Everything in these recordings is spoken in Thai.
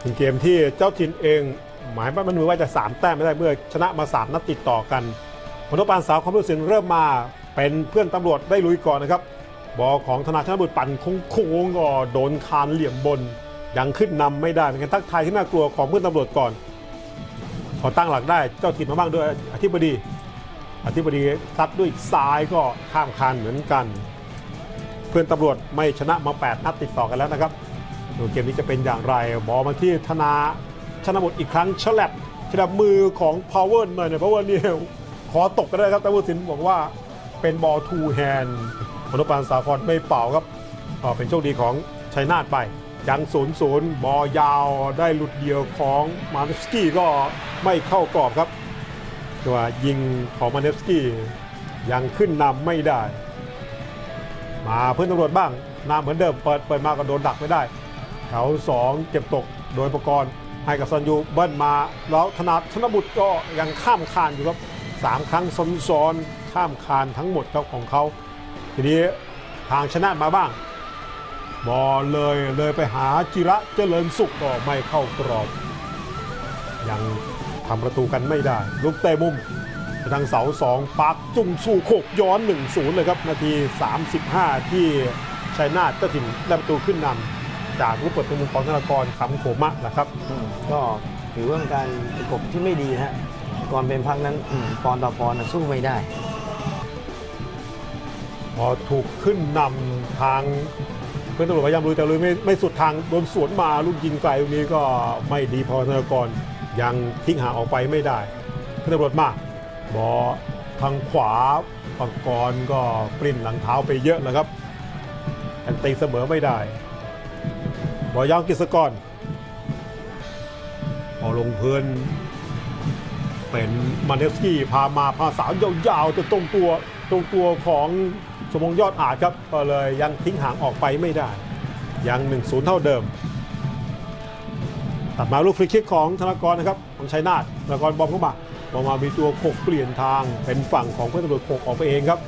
เป็นเกมที่เจ้าถิ่นเองหมายมั่นมือว่าจะ3แต้มไม่ได้เมื่อชนะมา3นัดติดต่อกันมณฑปานสาวความรู้สึกเริ่มมาเป็นเพื่อนตำรวจได้ลุยก่อนนะครับบอลของธนาชนะบุตรปั่นโค้งก็โดนคานเหลี่ยมบนยังขึ้นนำไม่ได้เป็นการทักทายที่น่ากลัวของเพื่อนตำรวจก่อนพอตั้งหลักได้เจ้าถิ่นมาบ้างด้วยอธิบดีซัดด้วยซ้ายก็ข้ามคานเหมือนกันเพื่อนตำรวจไม่ชนะมา8นัดติดต่อกันแล้วนะครับดูเกมนี้จะเป็นอย่างไรบอลมาที่ธนาชนะบุตรอีกครั้งฉลับมือของพาวเวอร์หน่อยเนี่ยพาวเวอร์เนี่ยขอตกก็ได้ครับแต่ผู้ตัดสินบอกว่าเป็นบอลทูแฮนด์มณฑปานสาครไม่เป่าครับก็เป็นโชคดีของชัยนาทไปยัง0-0บอลยาวได้หลุดเดียวของมาเนฟสกี้ก็ไม่เข้ากรอบครับแต่ว่ายิงของมาเนฟสกี้ยังขึ้นนำไม่ได้มาเพื่อนตำรวจบ้างนำเหมือนเดิมเปิดมาก็โดนดักไม่ได้แถว2เก็บตกโดยประกรณ์ให้กับซันยูเบิ้ลมาแล้วธนาชนบุตรก็ยังข้ามคานอยู่ครับ3ครั้งซ้อนข้ามคานทั้งหมดครับของเขาทีนี้ทางชนะมาบ้างบอลเลยไปหาจิระเจริญสุขก็ไม่เข้ากรอบยังทำประตูกันไม่ได้ลูกเตะมุมทางเสา2ปักจุ่มสู่โขกย้อน 1-0 เลยครับนาที35ที่ชัยนาทเจ้าถิ่นได้ประตูขึ้นนำจากลูกเปิดมุมของธนากรขำโขมะนะครับก็ถือว่าการประกบที่ไม่ดีฮะก่อนเป็นพักนั้นปอนต่อปอนสู้ไม่ได้พอถูกขึ้นนำทางเพื่อนตำรวจพยายามลุยแต่ลุยไม่สุดทางโดนสวนมาลูกยิงไกลตรงนี้ก็ไม่ดีพอธนากรยังทิ้งห่างออกไปไม่ได้เพื่อนตำรวจมาบอลทางขวาประกรณ์ก็ปริ้นหลังเท้าไปเยอะนะครับแต่ตีเสมอไม่ได้บอลยาวกฤษกรพอลงพื้นเป็นมาเนฟสกี้พามาพาสาวยาวๆจะตรงตัวของสมพงษ์ยอดอาจครับก็เลยยังทิ้งห่างออกไปไม่ได้ยัง 1-0 เท่าเดิมตัดมาลูกฟรีคิกของธนากรนะครับของชัยนาทธนากรบอลเข้ามามีตัวโขกเปลี่ยนทางเป็นฝั่งของเพื่อนตำรวจโขกออกไปเองครับ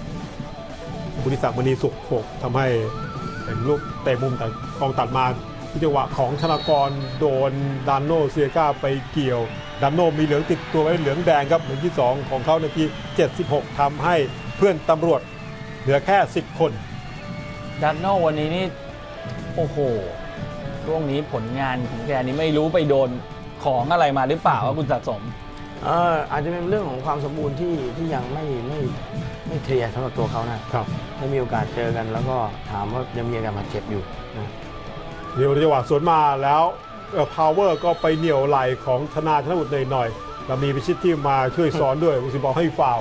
บุริศักดิ์มณีสุขโขกทำให้เป็นลูกเตะมุมแต่กองตัดมาที่จังหวะของธนากรโดนดานโนเซียก้าไปเกี่ยวดานโนมีเหลืองติดตัวไว้เหลืองแดงครับเหลืองที่2ของเขานาที76ทำให้เพื่อนตำรวจเหลือแค่10คนดันโนวันนี้นี่โอ้โหช่วงนี้ผลงานของแกนี้ไม่รู้ไปโดนของอะไรมาหรือเปล่าว่าคุณสะสมอาจจะเป็นเรื่องของความสมบูรณ์ที่ยังไม่เคลียร์สำหรับตัวเขานะครับไม่มีโอกาสเจอกันแล้วก็ถามว่ายังมีอาการบาดเจ็บอยู่เดี๋ยวจังหวะสวนมาแล้วพาวเวอร์ก็ไปเหนี่ยวไหลของธนาธนบุตรหน่อยๆแล้วมีพิชิตที่มาช่วยซ้อนด้วยคุณสิบอกให้ฟาว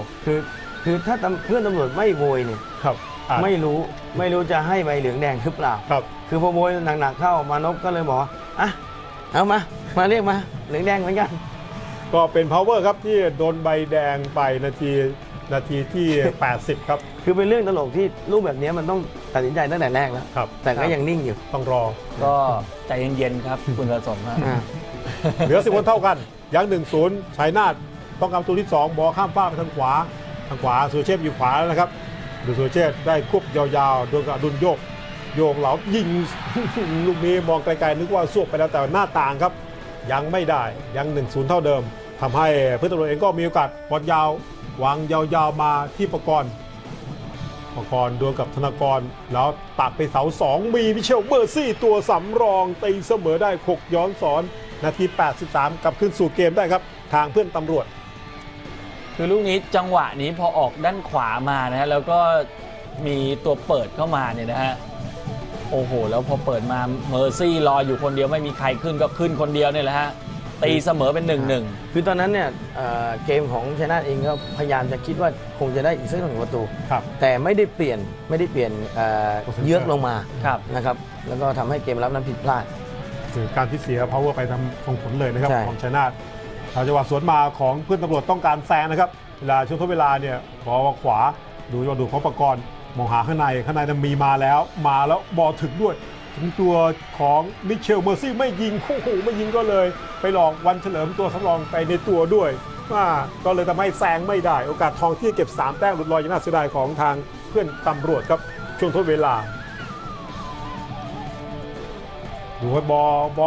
คือถ้าเพื่อนตำรวจไม่โวยเนี่ยครับไม่รู้จะให้ใบเหลืองแดงหรือเปล่าครับคือพอโวยหนักๆเข้ามานพก็เลยบอกอ่ะเอามาเรียกมาเหลืองแดงเหมือนกันก็เป็นพาวเวอร์ครับที่โดนใบแดงไปนาทีที่80ครับคือเป็นเรื่องตลกที่รูปแบบนี้มันต้องตัดสินใจตั้งแต่แรกแล้วแต่ก็ยังนิ่งอยู่ต้องรอก็ใจเย็นๆครับคุณสะสมเหลือ10 คนเท่ากันยัง 1-0 ชัยนาทต้องการประตูที่2บอลข้ามฟ้าไปทางขวาสุรเชษฐ์อยู่ขวาแล้วนะครับดูสุรเชษฐ์ได้ควบยาวๆโดนกระดุนโยกเหลายิงลูกนี้มองไกลๆนึกว่าสวบไปแล้วแต่หน้าต่างครับยังไม่ได้ยัง 1-0 เท่าเดิมทำให้เพื่อนตำรวจเองก็มีโอกาสบอลยาววางยาวๆมาที่ประกรณ์ดวลกับธนากรแล้วตัดไปเสา2มีมิเชลเบอร์ซี่ตัวสำรองตีเสมอได้6ย้อนสอนนาที83กลับขึ้นสู่เกมได้ครับทางเพื่อนตำรวจคือลูกนี้จังหวะนี้พอออกด้านขวามานะฮะแล้วก็มีตัวเปิดเข้ามาเนี่ยนะฮะโอ้โหแล้วพอเปิดมาเมอร์ซี่รออยู่คนเดียวไม่มีใครขึ้นก็ขึ้นคนเดียวเนี่ยแหละฮะตีเสมอเป็น 1-1 คือตอนนั้นเนี่ยเกมของชัยนาทเองก็พยายามจะคิดว่าคงจะได้อีกสัก1ประตูแต่ไม่ได้เปลี่ยนเยือกลงมานะครับแล้วก็ทำให้เกมรับนั้นผิดพลาดการที่เสียพาวเวอร์ไปทำส่งผลเลยนะครับของชัยนาทจังหวะสวนมาของเพื่อนตำรวจต้องการแซงนะครับเวลาช่วงทดเวลาเนี่ยขอขวาดูของประกรณ์มองหาข้างในนั้นมีมาแล้วบอลถึงด้วยถึงตัวของมิเชลเมอร์ซี่ไม่ยิงโอ้โหไม่ยิงก็เลยไปหลอกวันเฉลิมตัวสำรองไปในตัวด้วยก็เลยทำให้แซงไม่ได้โอกาสทองที่เก็บ3แต้มหลุดลอยอย่างน่าเสียดายของทางเพื่อนตำรวจครับช่วงทดเวลา ดูว่าบ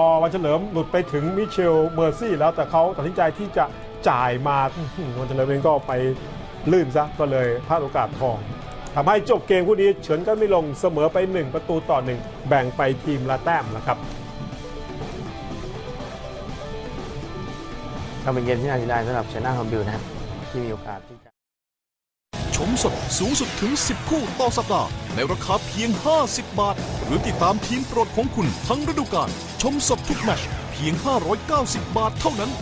อวันเฉลิมหลุดไปถึงมิเชลเมอร์ซี่แล้วแต่เขาตัดสินใจที่จะจ่ายมาวันเฉลิมเองก็ไปลื่นซะก็เลยพลาดโอกาสทองทำให้จบเกมคู่นี้เฉือนกันไม่ลงเสมอไป1-1แบ่งไปทีมละแต้มนะครับก็เป็นเกมที่น่าเสียดายสำหรับชนะคอมบิวนะครับที่มีโอกาสที่จะชมสดสูงสุดถึง10คู่ต่อสัปดาห์ในราคาเพียง50 บาทหรือติดตามทีมโปรดของคุณทั้งฤดูกาลชมสดทุกแมตช์เพียง590 บาทเท่านั้น